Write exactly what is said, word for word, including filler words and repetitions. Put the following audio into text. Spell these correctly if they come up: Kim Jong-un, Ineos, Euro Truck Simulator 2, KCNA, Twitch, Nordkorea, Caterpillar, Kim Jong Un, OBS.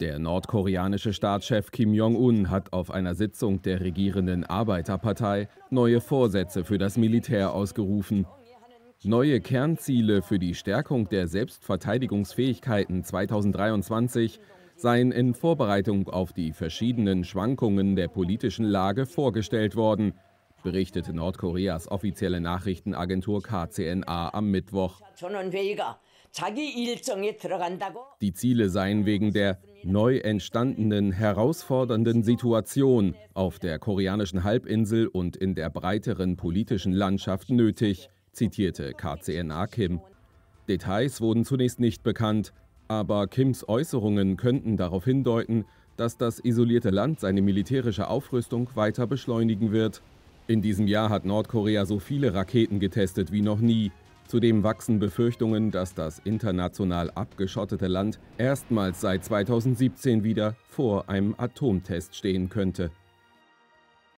Der nordkoreanische Staatschef Kim Jong-un hat auf einer Sitzung der regierenden Arbeiterpartei neue Vorsätze für das Militär ausgerufen. Neue Kernziele für die Stärkung der Selbstverteidigungsfähigkeiten zweitausenddreiundzwanzig seien in Vorbereitung auf die verschiedenen Schwankungen der politischen Lage vorgestellt worden, berichtete Nordkoreas offizielle Nachrichtenagentur K C N A am Mittwoch. Die Ziele seien wegen der neu entstandenen herausfordernden Situation auf der koreanischen Halbinsel und in der breiteren politischen Landschaft nötig, zitierte K C N A Kim. Details wurden zunächst nicht bekannt, aber Kims Äußerungen könnten darauf hindeuten, dass das isolierte Land seine militärische Aufrüstung weiter beschleunigen wird. In diesem Jahr hat Nordkorea so viele Raketen getestet wie noch nie. Zudem wachsen Befürchtungen, dass das international abgeschottete Land erstmals seit zweitausendsiebzehn wieder vor einem Atomtest stehen könnte.